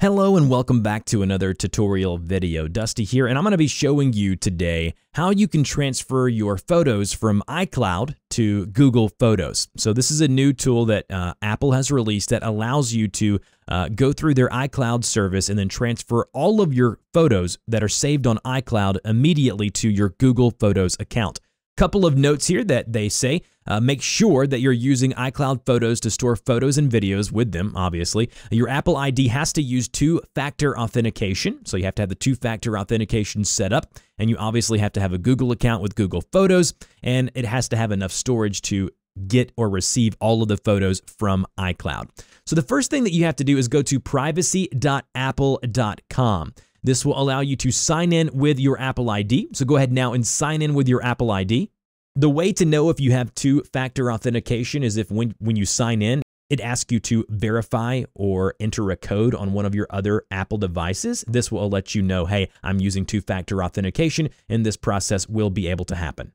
Hello and welcome back to another tutorial video. Dusty here, and I'm going to be showing you today how you can transfer your photos from iCloud to Google Photos. So this is a new tool that Apple has released that allows you to go through their iCloud service and then transfer all of your photos that are saved on iCloud immediately to your Google Photos account. Couple of notes here that they say, make sure that you're using iCloud Photos to store photos and videos with them, obviously. Your Apple ID has to use two-factor authentication, so you have to have the two-factor authentication set up, and you obviously have to have a Google account with Google Photos, and it has to have enough storage to get or receive all of the photos from iCloud. So the first thing that you have to do is go to privacy.apple.com. This will allow you to sign in with your Apple ID. So go ahead now and sign in with your Apple ID. The way to know if you have two-factor authentication is if when you sign in, it asks you to verify or enter a code on one of your other Apple devices. This will let you know, hey, I'm using two-factor authentication, and this process will be able to happen.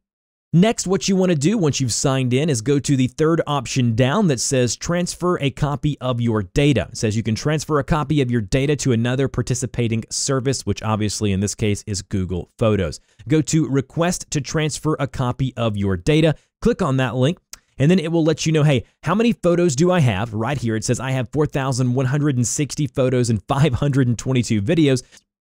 Next, what you want to do once you've signed in is go to the third option down that says transfer a copy of your data. It says you can transfer a copy of your data to another participating service, which obviously in this case is Google Photos. Go to request to transfer a copy of your data. Click on that link, and then it will let you know, hey, how many photos do I have? Right here it says I have 4,160 photos and 522 videos.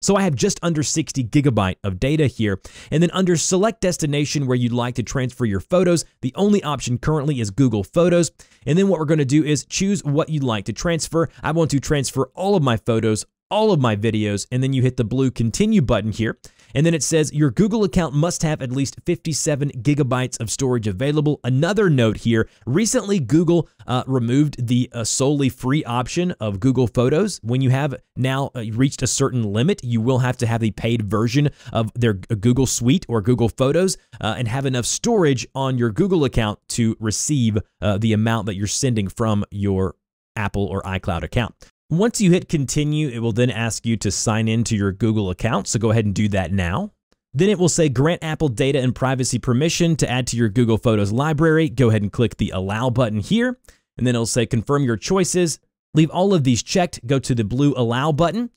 So I have just under 60 gigabyte of data here. And then under select destination where you'd like to transfer your photos, the only option currently is Google Photos. And then what we're going to do is choose what you'd like to transfer. I want to transfer all of my photos, all of my videos, and then you hit the blue continue button here. And then it says your Google account must have at least 57 gigabytes of storage available. Another note here, recently Google removed the solely free option of Google Photos. When you have now reached a certain limit, you will have to have the paid version of their Google Suite or Google Photos and have enough storage on your Google account to receive the amount that you're sending from your Apple or iCloud account. Once you hit continue, it will then ask you to sign into your Google account, so go ahead and do that now. Then it will say grant Apple data and privacy permission to add to your Google Photos library. Go ahead and click the allow button here, and then it'll say confirm your choices. Leave all of these checked. Go to the blue allow button.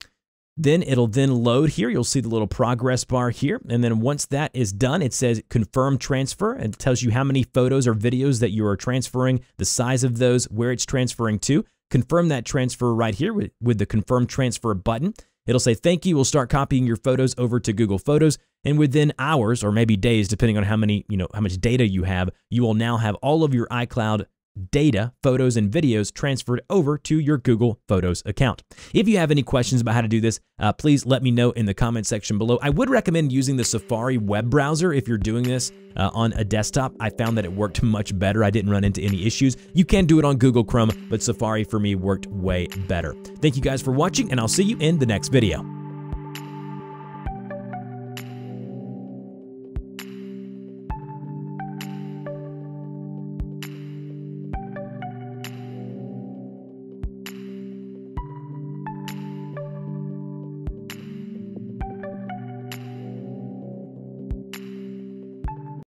Then it'll then load here. You'll see the little progress bar here. And then once that is done, it says confirm transfer, and it tells you how many photos or videos that you are transferring, the size of those, where it's transferring to. Confirm that transfer right here with the confirm transfer button. It'll say thank you. We'll start copying your photos over to Google Photos, and within hours or maybe days, depending on how much data you have, you will now have all of your iCloud data, photos, and videos transferred over to your Google Photos account. If you have any questions about how to do this, please let me know in the comment section below. I would recommend using the Safari web browser if you're doing this on a desktop. I found that it worked much better. I didn't run into any issues. You can do it on Google Chrome, but Safari for me worked way better. Thank you guys for watching, and I'll see you in the next video.